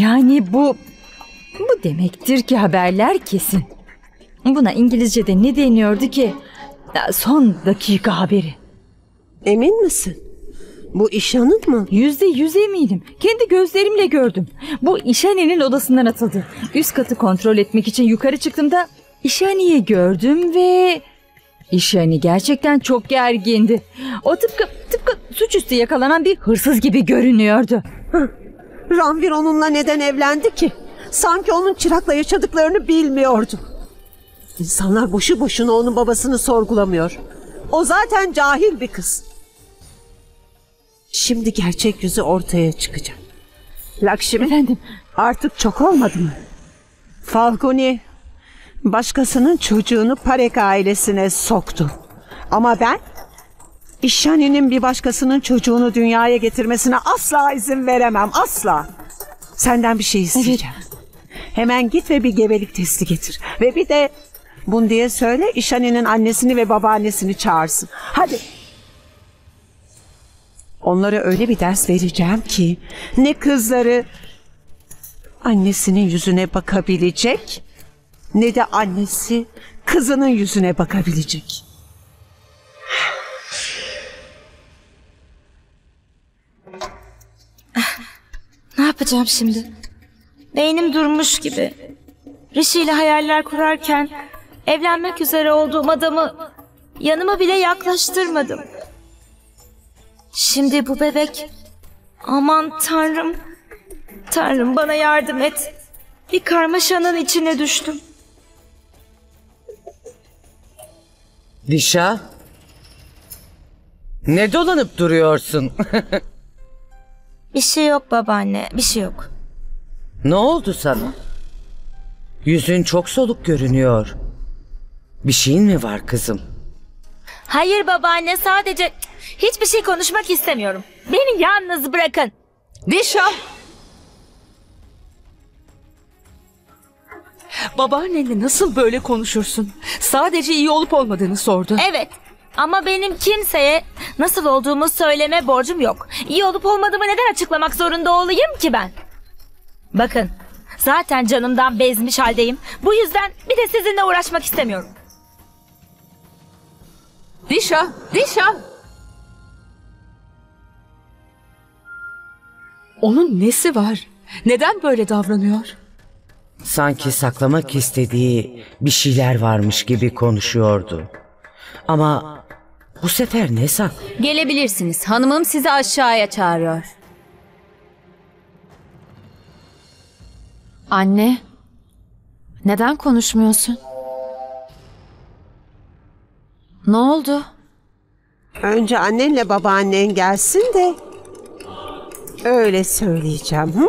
Yani bu demektir ki haberler kesin. Buna İngilizce'de ne deniyordu ki? Son dakika haberi. Emin misin? Bu İshaani mı? %100 eminim. Kendi gözlerimle gördüm. Bu İshaani'nin odasından atıldı. Üst katı kontrol etmek için yukarı çıktığımda İshaani'yi gördüm ve... İshaani gerçekten çok gergindi. O tıpkı suçüstü yakalanan bir hırsız gibi görünüyordu. Ranvir onunla neden evlendi ki? Sanki onun çırakla yaşadıklarını bilmiyordu. İnsanlar boşu boşuna onun babasını sorgulamıyor. O zaten cahil bir kız. Şimdi gerçek yüzü ortaya çıkacak. Lakşmi, efendim, artık çok olmadı mı? Falcone başkasının çocuğunu Parek ailesine soktu. Ama ben İshaani'nin bir başkasının çocuğunu dünyaya getirmesine asla izin veremem, asla. Senden bir şey isteyeceğim. Evet. Hemen git ve bir gebelik testi getir. Ve bir de bunu diye söyle, İshaani'nin annesini ve babaannesini çağırsın. Hadi. Onlara öyle bir ders vereceğim ki ne kızları annesinin yüzüne bakabilecek, ne de annesi kızının yüzüne bakabilecek. Ne yapacağım şimdi? Beynim durmuş gibi. Rishi ile hayaller kurarken evlenmek üzere olduğum adamı yanıma bile yaklaştırmadım. Şimdi bu bebek, aman Tanrım, Tanrım bana yardım et. Bir karmaşanın içine düştüm. Disha, ne dolanıp duruyorsun? Bir şey yok babaanne, bir şey yok. Ne oldu sana? Yüzün çok soluk görünüyor. Bir şeyin mi var kızım? Hayır babaanne, sadece hiçbir şey konuşmak istemiyorum. Beni yalnız bırakın. Disha! Babaannenle nasıl böyle konuşursun? Sadece iyi olup olmadığını sordu. Evet. Ama benim kimseye nasıl olduğumu söyleme borcum yok. İyi olup olmadığımı neden açıklamak zorunda olayım ki ben? Bakın, zaten canımdan bezmiş haldeyim. Bu yüzden bir de sizinle uğraşmak istemiyorum. Disha, Disha! Onun nesi var? Neden böyle davranıyor? Sanki saklamak istediği bir şeyler varmış gibi konuşuyordu. Ama bu sefer ne saklı? Gelebilirsiniz. Hanımım sizi aşağıya çağırıyor. Anne, neden konuşmuyorsun? Ne oldu? Önce annenle babaannen gelsin de öyle söyleyeceğim. Hı?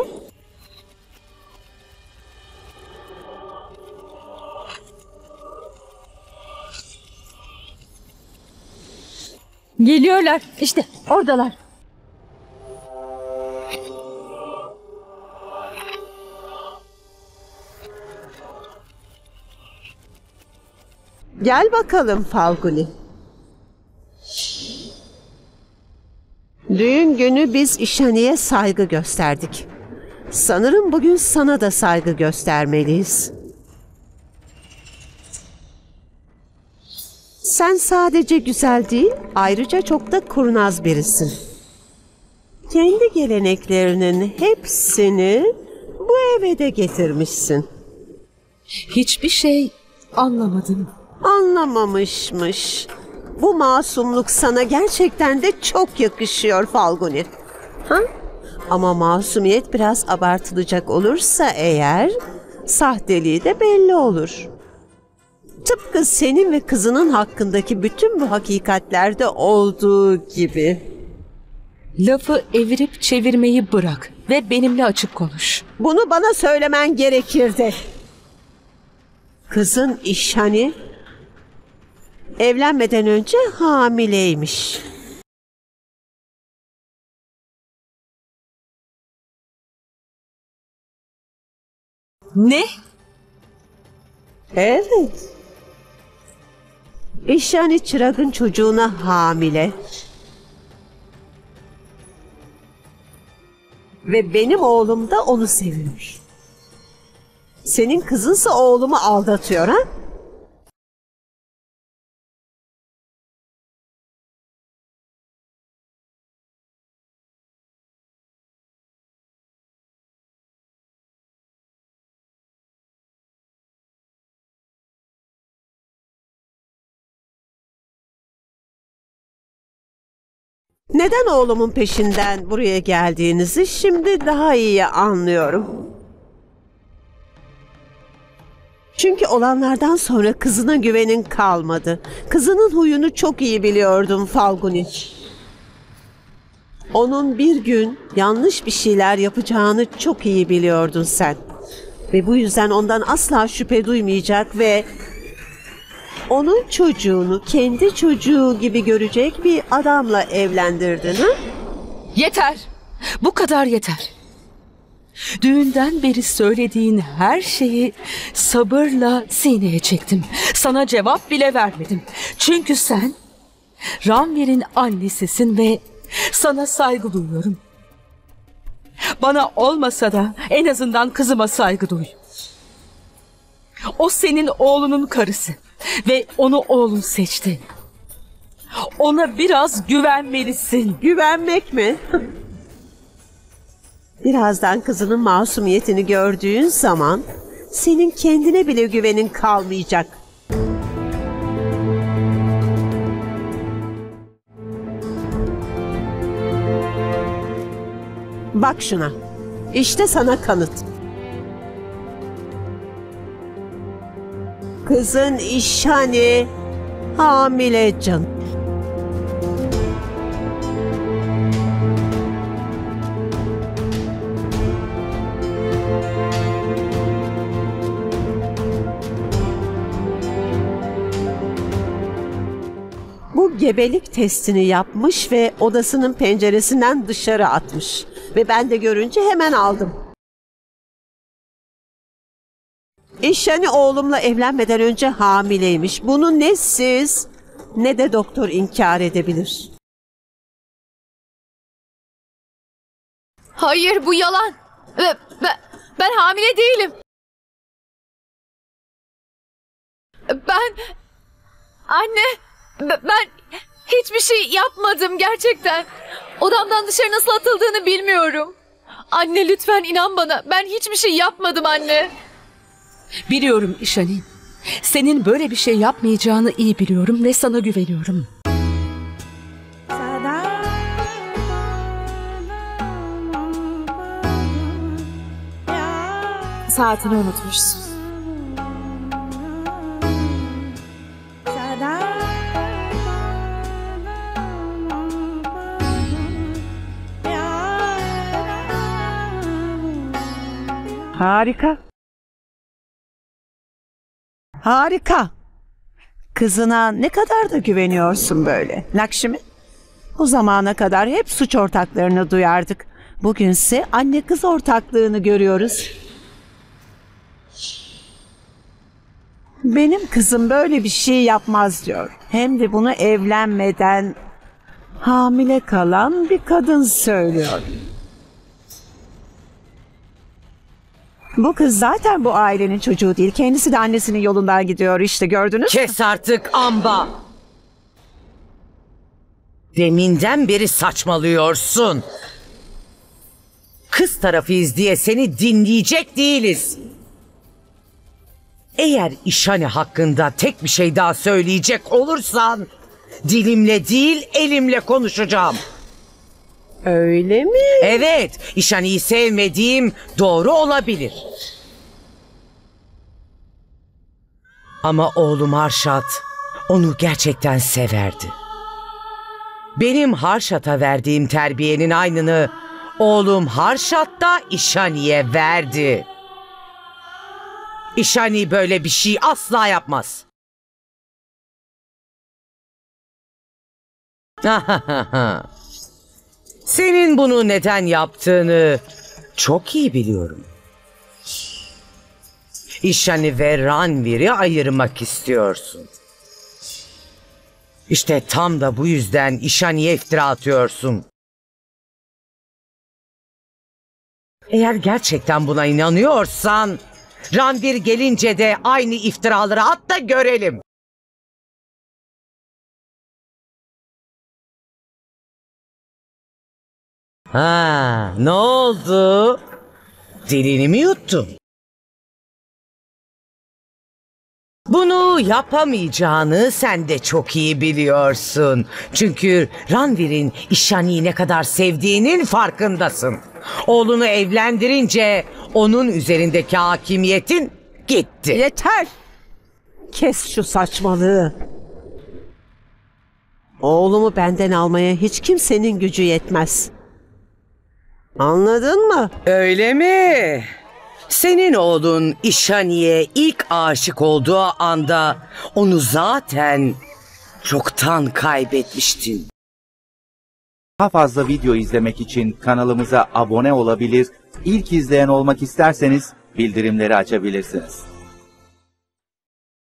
Geliyorlar. İşte oradalar. Gel bakalım Falcone. Düğün günü biz İshaani'ye saygı gösterdik. Sanırım bugün sana da saygı göstermeliyiz. Sen sadece güzel değil, ayrıca çok da kurnaz birisin. Kendi geleneklerinin hepsini bu eve de getirmişsin. Hiçbir şey anlamadım. Anlamamışmış. Bu masumluk sana gerçekten de çok yakışıyor Falcone. Ha? Ama masumiyet biraz abartılacak olursa eğer, sahteliği de belli olur. Tıpkı senin ve kızının hakkındaki bütün bu hakikatlerde olduğu gibi. Lafı evirip çevirmeyi bırak ve benimle açık konuş. Bunu bana söylemen gerekirdi. Kızın İshaani evlenmeden önce hamileymiş. Ne? Evet. İshaani çırakın çocuğuna hamile. ve benim oğlum da onu seviyor. Senin kızınsa oğlumu aldatıyor ha? Neden oğlumun peşinden buraya geldiğinizi şimdi daha iyi anlıyorum. Çünkü olanlardan sonra kızına güvenin kalmadı. Kızının huyunu çok iyi biliyordum Falguni. Onun bir gün yanlış bir şeyler yapacağını çok iyi biliyordun sen. Ve bu yüzden ondan asla şüphe duymayacak ve onun çocuğunu kendi çocuğu gibi görecek bir adamla evlendirdin ha? Yeter! Bu kadar yeter. Düğünden beri söylediğin her şeyi sabırla sineye çektim. Sana cevap bile vermedim. Çünkü sen Ranvir'in annesisin ve sana saygı duyuyorum. Bana olmasa da en azından kızıma saygı duy. O senin oğlunun karısı. Ve onu oğlun seçti. Ona biraz güvenmelisin. Güvenmek mi? Birazdan kızının masumiyetini gördüğün zaman senin kendine bile güvenin kalmayacak. Bak şuna. İşte sana kanıt. Kızın İshaani hamile can. Bu gebelik testini yapmış ve odasının penceresinden dışarı atmış. Ve ben de görünce hemen aldım. İshaani oğlumla evlenmeden önce hamileymiş. Bunu ne siz ne de doktor inkar edebilir. Hayır, bu yalan. Ben hamile değilim. Anne, ben hiçbir şey yapmadım gerçekten. Odamdan dışarı nasıl atıldığını bilmiyorum. Anne, lütfen inan bana. Ben hiçbir şey yapmadım anne. Biliyorum İshaani. Senin böyle bir şey yapmayacağını iyi biliyorum ve sana güveniyorum. Saatini unutmuşsun. Harika. Harika. Kızına ne kadar da güveniyorsun böyle. Lakşmi, o zamana kadar hep suç ortaklarını duyardık. Bugünse anne kız ortaklığını görüyoruz. Benim kızım böyle bir şey yapmaz diyor. Hem de bunu evlenmeden hamile kalan bir kadın söylüyor. Bu kız zaten bu ailenin çocuğu değil. Kendisi de annesinin yolundan gidiyor işte, gördünüz mü? Kes artık Amba! Deminden beri saçmalıyorsun. Kız tarafıyız diye seni dinleyecek değiliz. Eğer İshaani hakkında tek bir şey daha söyleyecek olursan dilimle değil elimle konuşacağım. Öyle mi? Evet, İshaani'yi sevmediğim doğru olabilir. Ama oğlum Harşat onu gerçekten severdi. Benim Harşat'a verdiğim terbiyenin aynını oğlum Harşat da İshaani'ye verdi. İshaani böyle bir şey asla yapmaz. Senin bunu neden yaptığını çok iyi biliyorum. İshaani ve Ranvir'i ayırmak istiyorsun. İşte tam da bu yüzden İshaani'ye iftira atıyorsun. Eğer gerçekten buna inanıyorsan, Ranvir gelince de aynı iftiraları at da görelim. Ha, ne oldu? Dilini mi yuttun? Bunu yapamayacağını sen de çok iyi biliyorsun. Çünkü Ranvir'in Ishaani'yi ne kadar sevdiğinin farkındasın. Oğlunu evlendirince onun üzerindeki hakimiyetin gitti. Yeter! Kes şu saçmalığı. Oğlumu benden almaya hiç kimsenin gücü yetmez. Anladın mı? Öyle mi? Senin oğlun Ishaani'ye ilk aşık olduğu anda onu zaten çoktan kaybetmiştin. Daha fazla video izlemek için kanalımıza abone olabilir, ilk izleyen olmak isterseniz bildirimleri açabilirsiniz.